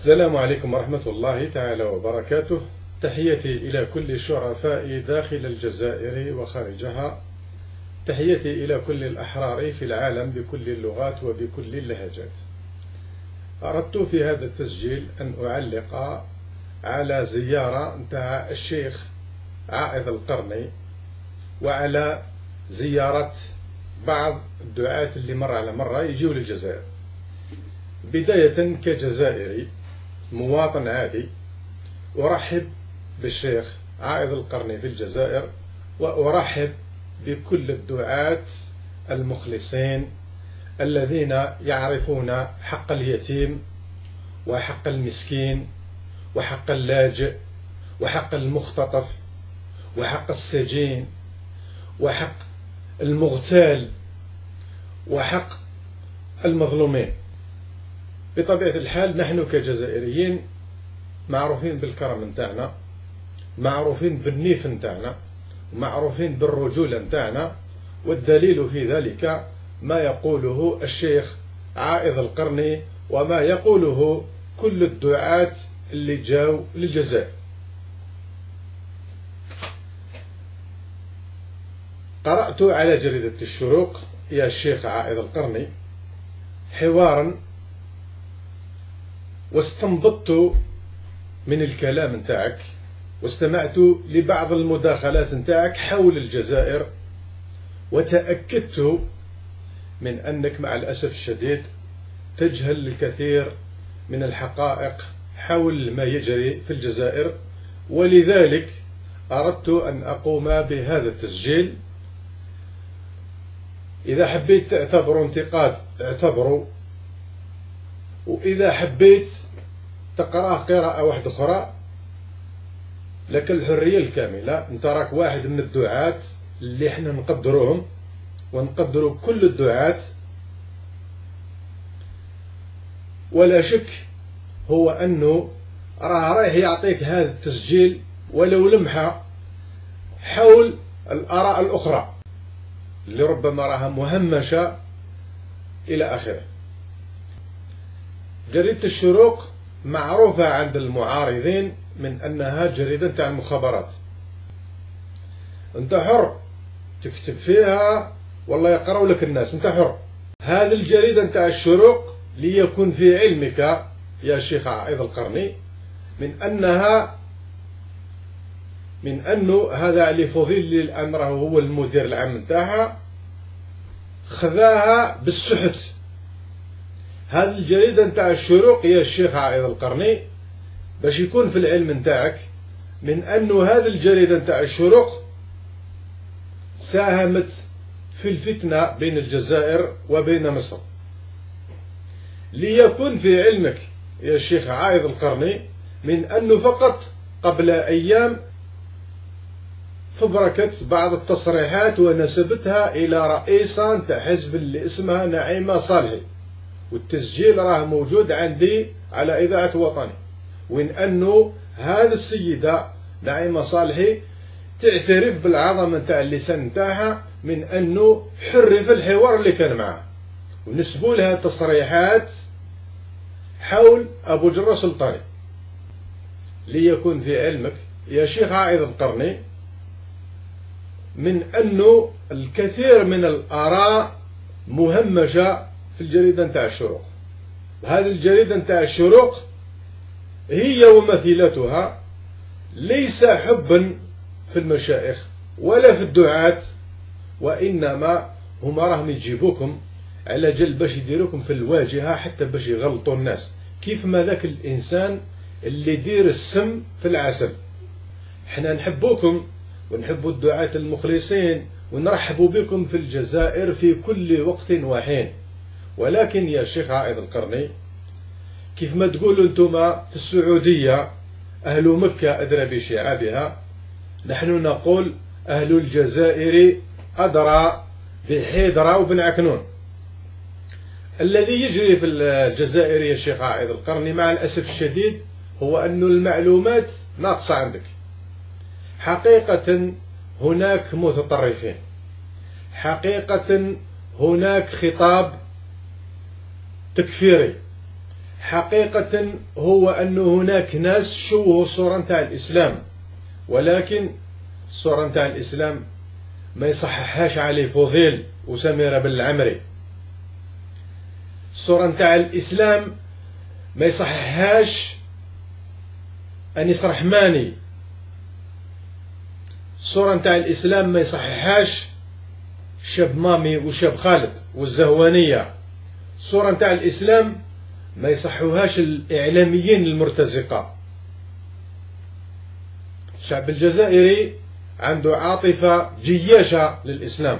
السلام عليكم ورحمة الله تعالى وبركاته. تحياتي إلى كل الشرفاء داخل الجزائر وخارجها، تحياتي إلى كل الأحرار في العالم بكل اللغات وبكل اللهجات. أردت في هذا التسجيل أن أعلق على زيارة نتاع الشيخ عائض القرني، وعلى زيارة بعض الدعاة اللي مرة على مرة يجيو للجزائر. بداية كجزائري مواطن عادي أرحب بالشيخ عائض القرني في الجزائر، وأرحب بكل الدعاة المخلصين الذين يعرفون حق اليتيم وحق المسكين وحق اللاجئ وحق المختطف وحق السجين وحق المغتال وحق المظلومين. بطبيعة الحال نحن كجزائريين معروفين بالكرم نتاعنا، معروفين بالنيف نتاعنا، معروفين بالرجولة نتاعنا، والدليل في ذلك ما يقوله الشيخ عائض القرني وما يقوله كل الدعاة اللي جاوا للجزائر. قرأت على جريدة الشروق يا الشيخ عائض القرني حوارا، واستنبطت من الكلام نتاعك واستمعت لبعض المداخلات نتاعك حول الجزائر، وتأكدت من أنك مع الأسف الشديد تجهل الكثير من الحقائق حول ما يجري في الجزائر. ولذلك أردت أن أقوم بهذا التسجيل. إذا حبيت تعتبروا انتقاد اعتبروا، وإذا حبيت تقرأ قراءة واحدة أخرى لك الحرية الكاملة. انت راك واحد من الدعاة اللي احنا نقدروهم، ونقدروا كل الدعاة، ولا شك هو أنه رايح يعطيك هذا التسجيل ولو لمحة حول الآراء الأخرى اللي ربما راها مهمشة إلى آخره. جريدة الشروق معروفة عند المعارضين من أنها جريدة تاع المخابرات، أنت حر تكتب فيها والله يقرأوا لك الناس، أنت حر. هذه الجريدة تاع الشروق ليكون في علمك يا شيخ عائض القرني من أنه هذا علي فضيل اللي الآن راهو هو المدير العام نتاعها خذاها بالسحت. هذه الجريدة نتاع الشروق يا الشيخ عائض القرني باش يكون في العلم نتاعك من أنه هذه الجريدة نتاع الشروق ساهمت في الفتنة بين الجزائر وبين مصر. ليكون في علمك يا الشيخ عائض القرني من أنه فقط قبل أيام فبركت بعض التصريحات ونسبتها إلى رئيسة نتاع حزب اللي اسمها نعيمة صالحي، والتسجيل راه موجود عندي على إذاعة وطني، وإن أنه هذه السيدة نعيمة صالحي تعترف بالعظمة نتاع اللسان نتاعها من أنه حرف الحوار اللي كان معه، ونسبوا لها تصريحات حول أبو جرة سلطاني. ليكون في علمك يا شيخ عائض القرني من أنه الكثير من الآراء مهمشة في الجريدة نتاع الشروق. هذه الجريدة نتاع الشروق هي ومثيلتها ليس حبا في المشايخ ولا في الدعاة، وإنما هم راهم يجيبوكم على جل باش يديروكم في الواجهة حتى باش يغلطوا الناس، كيف ما ذاك الإنسان اللي يدير السم في العسل. احنا نحبوكم ونحبوا الدعاة المخلصين ونرحبوا بكم في الجزائر في كل وقت وحين، ولكن يا شيخ عائض القرني كيف ما تقولوا انتما في السعودية أهل مكة أدرى بشعابها، نحن نقول أهل الجزائر أدرى بحيدرة وبن عكنون. الذي يجري في الجزائر يا شيخ عائض القرني مع الأسف الشديد هو أن المعلومات ناقصة عندك. حقيقة هناك متطرفين، حقيقة هناك خطاب تكفيري، حقيقة هو أن هناك ناس شوهوا الصورة نتاع الإسلام، ولكن الصورة نتاع الإسلام ما يصححهاش علي فضيل وسميرة بالعمري. الصورة نتاع الإسلام ما يصححهاش أنيس رحماني. الصورة نتاع الإسلام ما يصححهاش شاب مامي وشاب خالد والزهوانية. الصورة نتاع الإسلام ما يصحوهاش الإعلاميين المرتزقة. الشعب الجزائري عنده عاطفة جياشة للإسلام.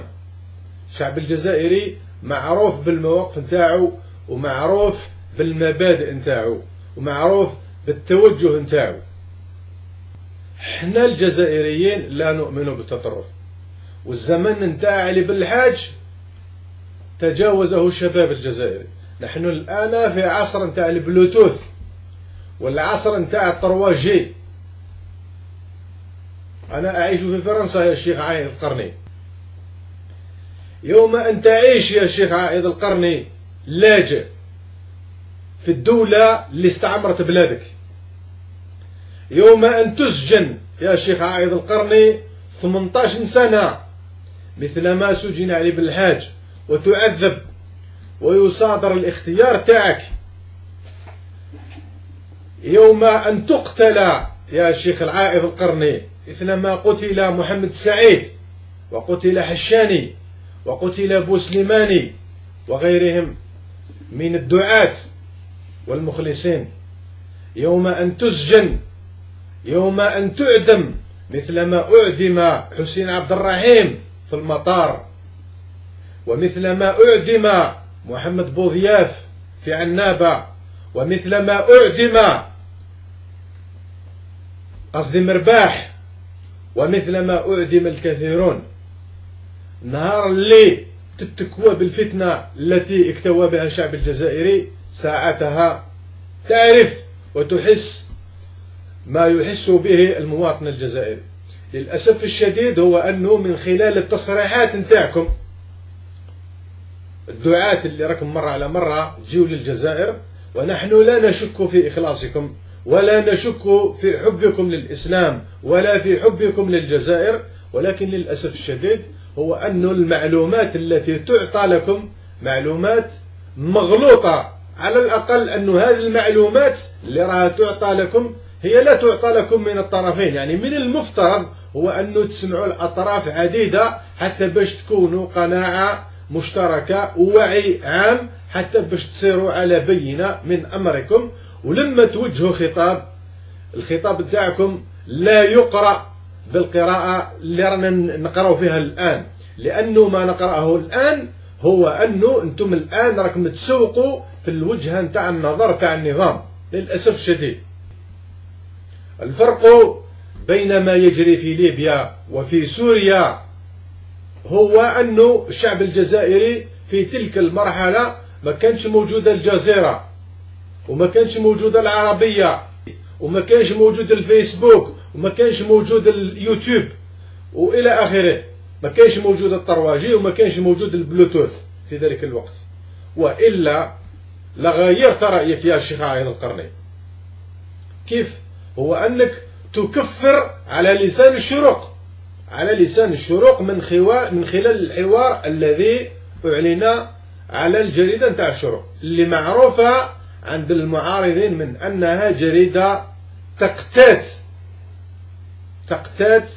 الشعب الجزائري معروف بالمواقف نتاعو، ومعروف بالمبادئ نتاعو، ومعروف بالتوجه نتاعو. حنا الجزائريين لا نؤمن بالتطرف، والزمن نتاع علي بن الحاج تجاوزه الشباب الجزائري. نحن الآن في عصر نتاع البلوتوث، والعصر نتاع الطرواجي. أنا أعيش في فرنسا يا شيخ عائض القرني. يوم أن تعيش يا شيخ عائض القرني لاجئ في الدولة اللي استعمرت بلادك، يوم أن تسجن يا شيخ عائض القرني 18 سنة مثلما سجن علي بن الحاج، وتعذب ويصادر الاختيار تاعك، يوم أن تقتل يا شيخ العائض القرني إثنما قتل محمد سعيد وقتل حشاني وقتل بوسلماني وغيرهم من الدعاة والمخلصين، يوم أن تسجن، يوم أن تعدم مثلما أعدم حسين عبد الرحيم في المطار، ومثلما أعدم محمد بوضياف في عنابة، ومثلما أعدم قصد مرباح، ومثلما أعدم الكثيرون. نهار اللي تتكوى بالفتنة التي اكتوى بها الشعب الجزائري، ساعتها تعرف وتحس ما يحس به المواطن الجزائري. للأسف الشديد هو أنه من خلال التصريحات نتاعكم الدعاة اللي راكم مرة على مرة جيوا للجزائر، ونحن لا نشك في إخلاصكم، ولا نشك في حبكم للإسلام، ولا في حبكم للجزائر، ولكن للأسف الشديد هو أن المعلومات التي تعطى لكم معلومات مغلوطة. على الأقل أن هذه المعلومات اللي راها تعطى لكم هي لا تعطى لكم من الطرفين، يعني من المفترض هو أن تسمعوا الأطراف عديدة حتى باش تكونوا قناعة مشتركة ووعي عام، حتى باش تصيروا على بينة من أمركم. ولما توجهوا خطاب، الخطاب تاعكم لا يقرأ بالقراءة اللي رانا نقراو فيها الآن، لأنه ما نقرأه الآن هو أنه أنتم الآن راكم تسوقوا في الوجهة نتاع النظر تاع النظام. للأسف الشديد الفرق بين ما يجري في ليبيا وفي سوريا هو أنه الشعب الجزائري في تلك المرحلة ما كانش موجودة الجزيرة، وما كانش موجودة العربية، وما كانش موجود الفيسبوك، وما كانش موجود اليوتيوب وإلى آخره، ما كانش موجود الطرواجي، وما كانش موجود البلوتوث في ذلك الوقت، وإلا لغيرت رأيك يا شيخ عائض القرني. كيف؟ هو أنك تكفر على لسان الشروق، على لسان الشروق من خلال الحوار الذي أعلن على الجريدة نتاع الشروق، اللي معروفة عند المعارضين من أنها جريدة تقتات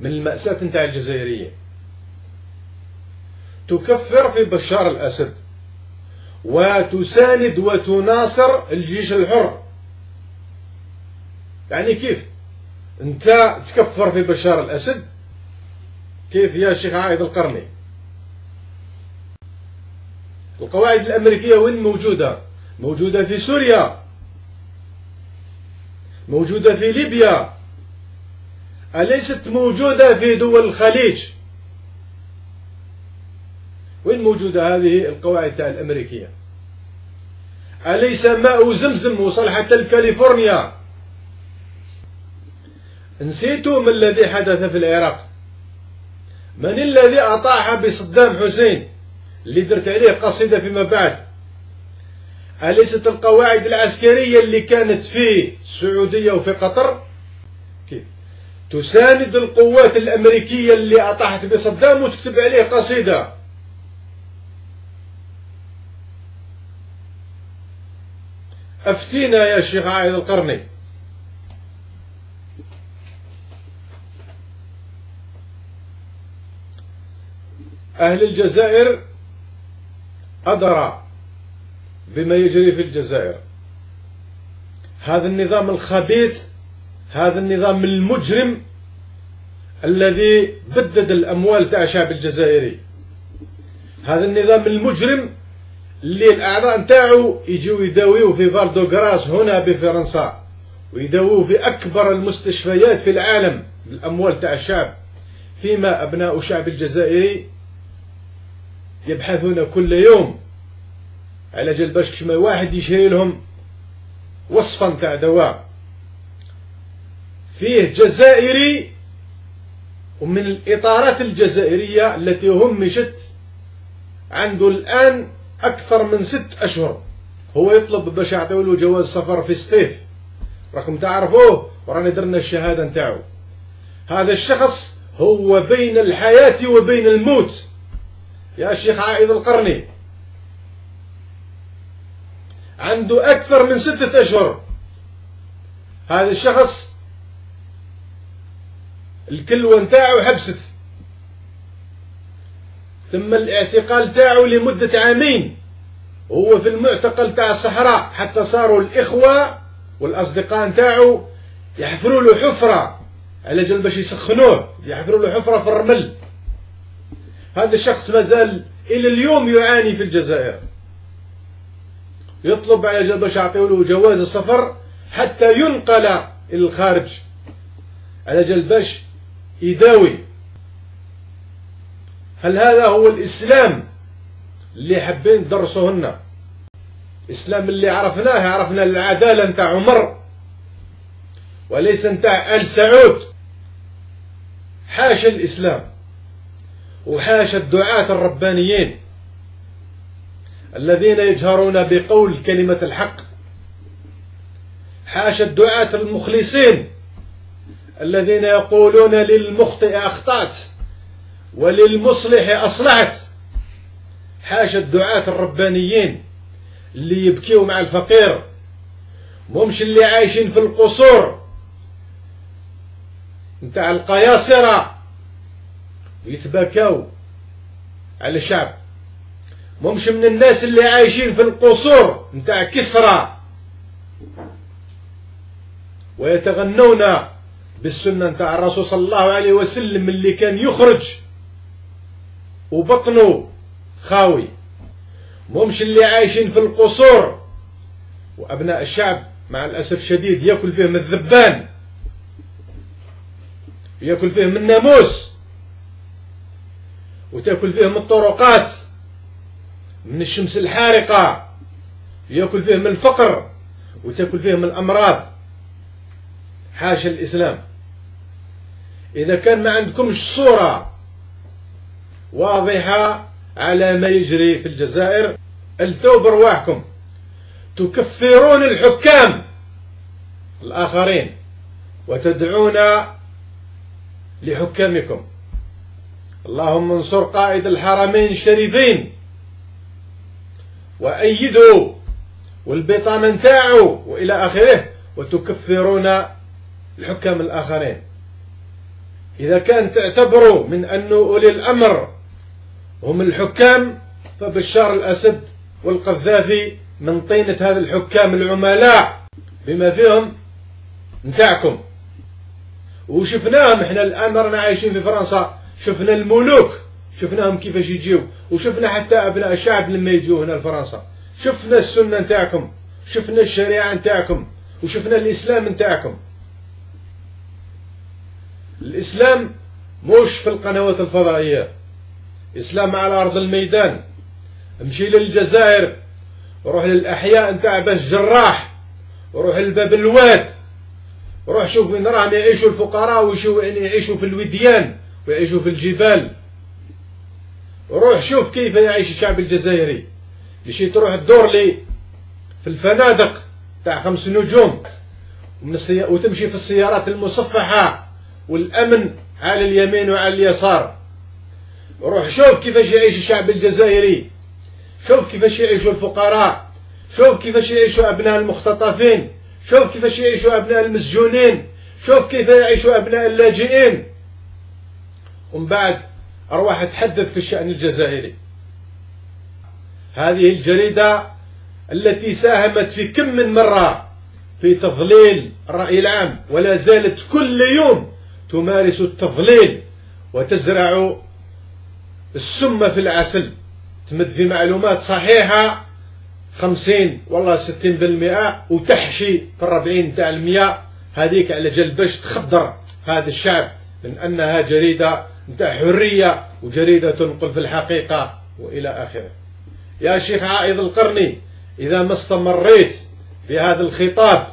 من المأساة نتاع الجزائريين. تكفر في بشار الأسد، وتساند وتناصر الجيش الحر. يعني كيف أنت تكفر في بشار الأسد؟ كيف يا شيخ عائض القرني؟ القواعد الأمريكية وين موجودة؟ موجودة في سوريا، موجودة في ليبيا، أليست موجودة في دول الخليج؟ وين موجودة هذه القواعد تاع الأمريكية؟ أليس ماء زمزم وصل حتى لكاليفورنيا؟ نسيتوا ما الذي حدث في العراق؟ من الذي أطاح بصدام حسين اللي درت عليه قصيدة فيما بعد؟ أليست القواعد العسكرية اللي كانت في السعودية وفي قطر كيف تساند القوات الأمريكية اللي أطاحت بصدام وتكتب عليه قصيدة؟ أفتينا يا شيخ عائض القرني. أهل الجزائر أدرى بما يجري في الجزائر. هذا النظام الخبيث، هذا النظام المجرم الذي بدد الأموال تاع الشعب الجزائري، هذا النظام المجرم اللي الأعضاء نتاعو يجيو يداويو في فالدوغراس هنا بفرنسا، ويداويو في أكبر المستشفيات في العالم بالأموال تاع الشعب، فيما أبناء الشعب الجزائري يبحثون كل يوم على جال باش كشما واحد يشري لهم وصفا تاع دواء. فيه جزائري، ومن الإطارات الجزائرية التي همشت عنده الآن أكثر من 6 أشهر، هو يطلب باش يعطيولو جواز سفر في الصيف، راكم تعرفوه ورانا درنا الشهادة نتاعو. هذا الشخص هو بين الحياة وبين الموت يا شيخ عائض القرني، عنده أكثر من 6 أشهر. هذا الشخص الكلوة نتاعو حبست، تم الاعتقال تاعو لمدة 2 عام، وهو في المعتقل تاع الصحراء، حتى صاروا الإخوة والأصدقاء نتاعو يحفروا له حفرة على جال باش يسخنوه، يحفروا له حفرة في الرمل. هذا الشخص مازال إلى اليوم يعاني في الجزائر، يطلب على جال باش يعطيوله جواز السفر حتى ينقل إلى الخارج على جال باش يداوي. هل هذا هو الإسلام اللي حابين ندرسوه لنا؟ الإسلام اللي عرفناه، عرفنا العدالة نتاع عمر وليس نتاع آل سعود. حاشا الإسلام وحاشا الدعاة الربانيين الذين يجهرون بقول كلمة الحق، حاشا الدعاة المخلصين الذين يقولون للمخطئ أخطأت وللمصلح أصلحت، حاشا الدعاة الربانيين اللي يبكيو مع الفقير، مهمش اللي عايشين في القصور نتاع القياصرة ويتباكاو على الشعب، مهمش من الناس اللي عايشين في القصور نتاع كسرى ويتغنون بالسنة نتاع الرسول صلى الله عليه وسلم اللي كان يخرج وبطنه خاوي، مهمش اللي عايشين في القصور وأبناء الشعب مع الأسف الشديد يأكل فيهم الذبان، يأكل فيهم الناموس، وتأكل فيهم الطرقات من الشمس الحارقة، يأكل فيهم الفقر، وتأكل فيهم الأمراض. حاشا الإسلام. إذا كان ما عندكمش صورة واضحة على ما يجري في الجزائر، التو برواحكم، تكفرون الحكام الآخرين وتدعون لحكامكم. اللهم انصر قائد الحرمين الشريفين وأيده والبطانة نتاعو وإلى آخره، وتكفرون الحكام الآخرين. إذا كان تعتبروا من أن أولي الأمر هم الحكام، فبشار الأسد والقذافي من طينة هذا الحكام العملاء بما فيهم نتاعكم. وشفناهم احنا الآن، رانا عايشين في فرنسا، شفنا الملوك شفناهم كيفاش يجيو، وشفنا حتى أبناء الشعب لما يجيو هنا لفرنسا، شفنا السنة نتاعكم، شفنا الشريعة نتاعكم، وشفنا الإسلام نتاعكم. الإسلام موش في القنوات الفضائية، إسلام على أرض الميدان. امشي للجزائر، روح للأحياء نتاع باش جراح، روح لباب الواد، روح شوف وين راهم يعيشوا الفقراء ويعيشوا في الوديان ويعيشوا في الجبال. روح شوف كيف يعيش الشعب الجزائري. مشي تروح تدور لي في الفنادق تاع 5 نجوم وتمشي في السيارات المصفحة والأمن على اليمين وعلى اليسار. روح شوف كيفاش يعيش الشعب الجزائري، شوف كيفاش يعيشوا الفقراء، شوف كيفاش يعيشوا أبناء المختطفين، شوف كيفاش يعيشوا أبناء المسجونين، شوف كيف يعيشوا أبناء اللاجئين، ومن بعد أرواح تحدث في الشأن الجزائري. هذه الجريدة التي ساهمت في كم من مرة في تضليل الرأي العام، ولا زالت كل يوم تمارس التضليل وتزرع السم في العسل، تمد في معلومات صحيحة 50 والله 60% وتحشي في 40% هذيك على جال باش تخدر هذا الشعب، من أنها جريدة نتاع حرية وجريدة تنقل في الحقيقة وإلى آخره. يا شيخ عائض القرني، إذا ما استمريت بهذا الخطاب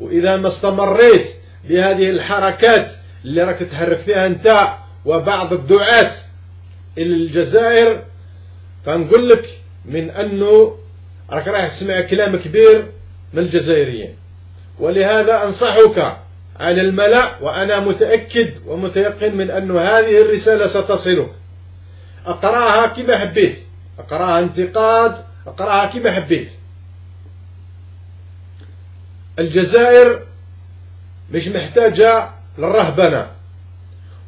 وإذا ما استمريت بهذه الحركات اللي راك تتحرك فيها أنت وبعض الدعاة إلى الجزائر، فنقول لك من أنه راك رايح تسمع كلام كبير من الجزائريين. ولهذا أنصحك على الملأ، وأنا متأكد ومتيقن من أن هذه الرسالة ستصلك. أقرأها كما حبيت، أقرأها انتقاد، أقرأها كما حبيت. الجزائر مش محتاجة للرهبنة،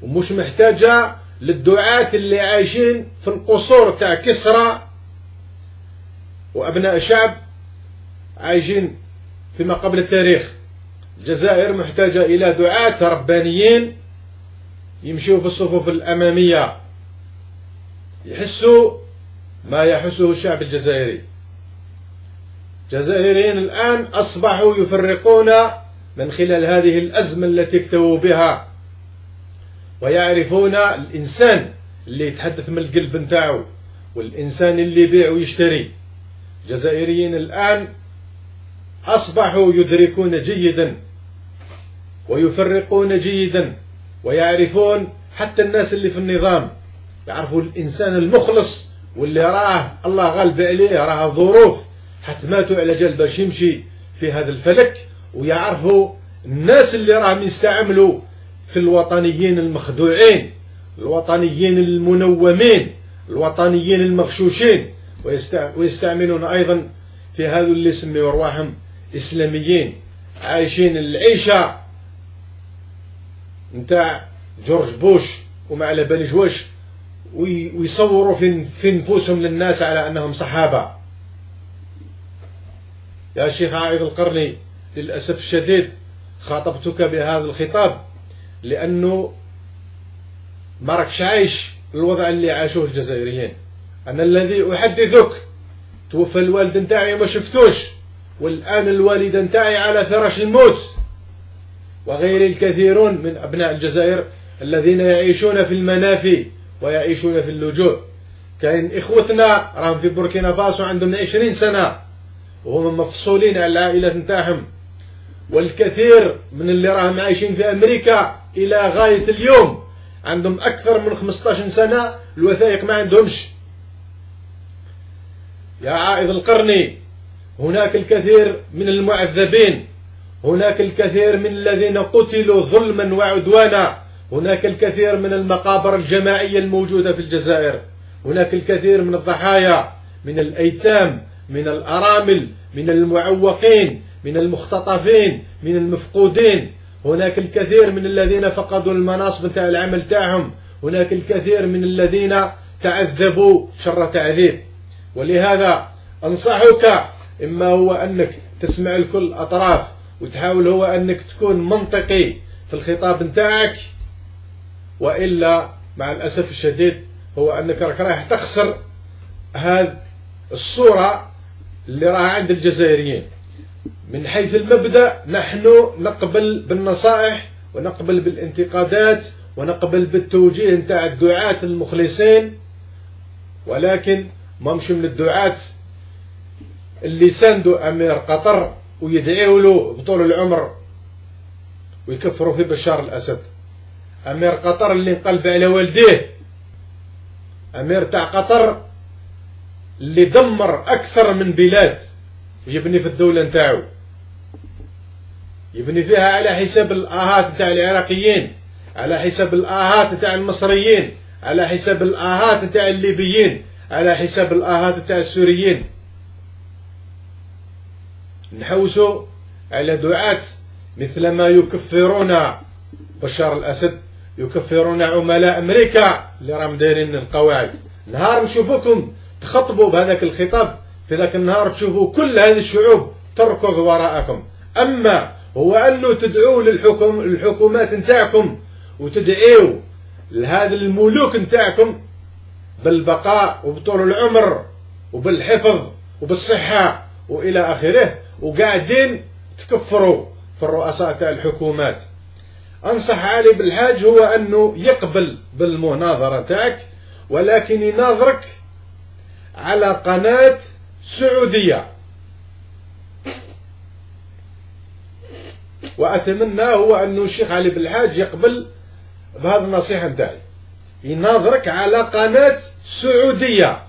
ومش محتاجة للدعاة اللي عايشين في القصور تاع كسرى، وأبناء الشعب عايشين فيما قبل التاريخ. الجزائر محتاجة إلى دعاة ربانيين يمشوا في الصفوف الأمامية، يحسوا ما يحسه الشعب الجزائري. الجزائريين الآن أصبحوا يفرقون من خلال هذه الأزمة التي اكتووا بها، ويعرفون الإنسان اللي يتحدث من القلب نتاعو والإنسان اللي يبيع ويشتري. الجزائريين الآن أصبحوا يدركون جيدا ويفرقون جيدا، ويعرفون حتى الناس اللي في النظام يعرفوا الإنسان المخلص واللي راه الله غالب عليه، راه ظروف حتماته على جال باش يمشي في هذا الفلك، ويعرفوا الناس اللي راهم يستعملوا في الوطنيين المخدوعين، الوطنيين المنومين، الوطنيين المغشوشين، ويستعملون أيضا في هذو اللي سميوا رواحهم إسلاميين عايشين العيشة نتاع جورج بوش وما على باليش واش، ويصوروا في نفوسهم للناس على أنهم صحابة. يا شيخ عائض القرني، للأسف الشديد خاطبتك بهذا الخطاب لأنه ما راكش عايش الوضع اللي عاشوه الجزائريين. أنا الذي أحدثك، توفى الوالد نتاعي وما شفتوش، والآن الوالدة نتاعي على فراش الموت، وغير الكثيرون من أبناء الجزائر الذين يعيشون في المنافي ويعيشون في اللجوء. كاين إخوتنا راهم في بوركينا فاسو عندهم 20 سنة وهم مفصولين على العائلات نتاعهم، والكثير من اللي راهم عايشين في أمريكا إلى غاية اليوم عندهم أكثر من 15 سنة الوثائق ما عندهمش. يا عائض القرني، هناك الكثير من المعذبين، هناك الكثير من الذين قتلوا ظلما وعدوانا، هناك الكثير من المقابر الجماعية الموجودة في الجزائر، هناك الكثير من الضحايا، من الأيتام، من الأرامل، من المعوقين، من المختطفين، من المفقودين، هناك الكثير من الذين فقدوا المناصب نتاع العمل تاعهم، هناك الكثير من الذين تعذبوا شر تعذيب. ولهذا أنصحك، إما هو أنك تسمع لكل الأطراف وتحاول هو أنك تكون منطقي في الخطاب نتاعك، وإلا مع الأسف الشديد هو أنك رايح تخسر هذه الصورة اللي راها عند الجزائريين. من حيث المبدأ نحن نقبل بالنصائح ونقبل بالانتقادات ونقبل بالتوجيه نتاع الدعاة المخلصين، ولكن ما مش من الدعاة اللي ساندوا أمير قطر ويدعيوا له بطول العمر ويكفروا في بشار الأسد. أمير قطر اللي انقلب على والديه، أمير تاع قطر اللي دمر أكثر من بلاد، ويبني في الدولة نتاعو، يبني فيها على حساب الآهات نتاع العراقيين، على حساب الآهات نتاع المصريين، على حساب الآهات نتاع الليبيين، على حساب الآهات نتاع السوريين. نحوسوا على دعاة مثلما يكفرون بشار الأسد، يكفرون عملاء أمريكا اللي راهم دايرين القواعد. نهار نشوفوكم تخطبوا بهذاك الخطاب، في ذاك النهار تشوفوا كل هذه الشعوب تركض وراءكم. أما هو أنه تدعوا للحكومات نتاعكم وتدعيوا لهذا الملوك نتاعكم بالبقاء وبطول العمر وبالحفظ وبالصحة وإلى آخره، وقاعدين تكفروا في الرؤساء تاع الحكومات. أنصح علي بن الحاج هو أنه يقبل بالمناظرة تاعك، ولكن يناظرك على قناة سعودية. وأتمنى هو أنه الشيخ علي بن الحاج يقبل بهذه النصيحة نتاعي، يناظرك على قناة سعودية،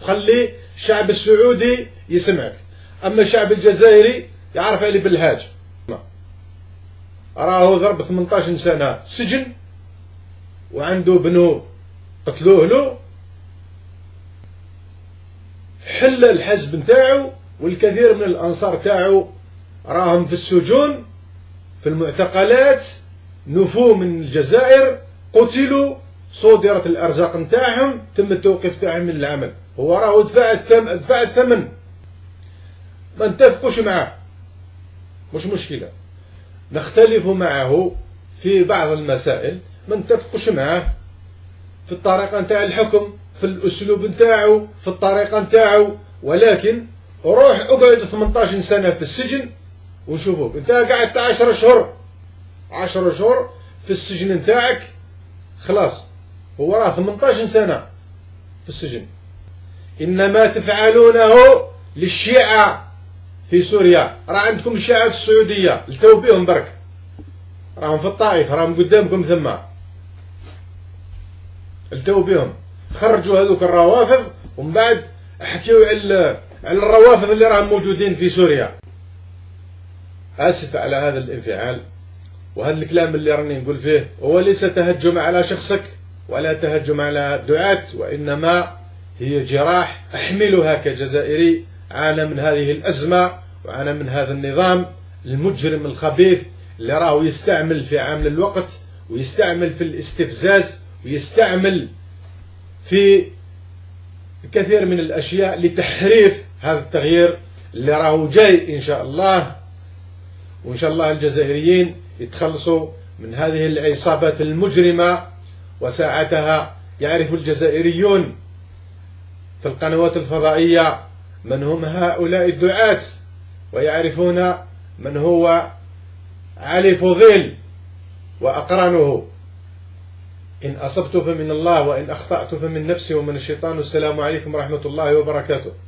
خلي الشعب السعودي يسمعك. أما الشعب الجزائري يعرف علي بن الحاج راهو ضرب 18 سنة سجن وعنده بنو قتلوه له، حل الحزب نتاعو والكثير من الأنصار تاعو راهم في السجون في المعتقلات، نفوا من الجزائر، قتلوا، صدرت الأرزاق نتاعهم، تم التوقيف تاعهم من العمل. هو راهو دفع الثمن، ما نتفقوش معاه مش مشكلة، نختلف معه في بعض المسائل، ما نتفقوش معاه في الطريقة نتاع الحكم، في الأسلوب نتاعو، في الطريقة نتاعو، ولكن روح اقعد 18 سنة في السجن ونشوفوك. انت قعدت 10 شهور في السجن نتاعك، خلاص هو راه 18 سنة في السجن. إنما تفعلونه للشيعة في سوريا، راه عندكم الشيعة في السعودية التو بيهم برك، راهم في الطائف، راهم قدامكم ثما، التو بيهم، خرجوا هذوك الروافض ومن بعد احكيوا على الروافض اللي راهم موجودين في سوريا. آسف على هذا الانفعال، وهذا الكلام اللي راني نقول فيه هو ليس تهجم على شخصك ولا تهجم على دعاة، وإنما هي جراح أحملها كجزائري، عانى من هذه الأزمة وعانى من هذا النظام المجرم الخبيث اللي راهو يستعمل في عامل الوقت، ويستعمل في الاستفزاز، ويستعمل في كثير من الأشياء لتحريف هذا التغيير اللي راهو جاي إن شاء الله. وإن شاء الله الجزائريين يتخلصوا من هذه العصابات المجرمة، وساعتها يعرف الجزائريون في القنوات الفضائية من هم هؤلاء الدعاة، ويعرفون من هو علي فضيل وأقرانه. إن أصبت فمن الله وإن أخطأت فمن نفسي ومن الشيطان. السلام عليكم ورحمة الله وبركاته.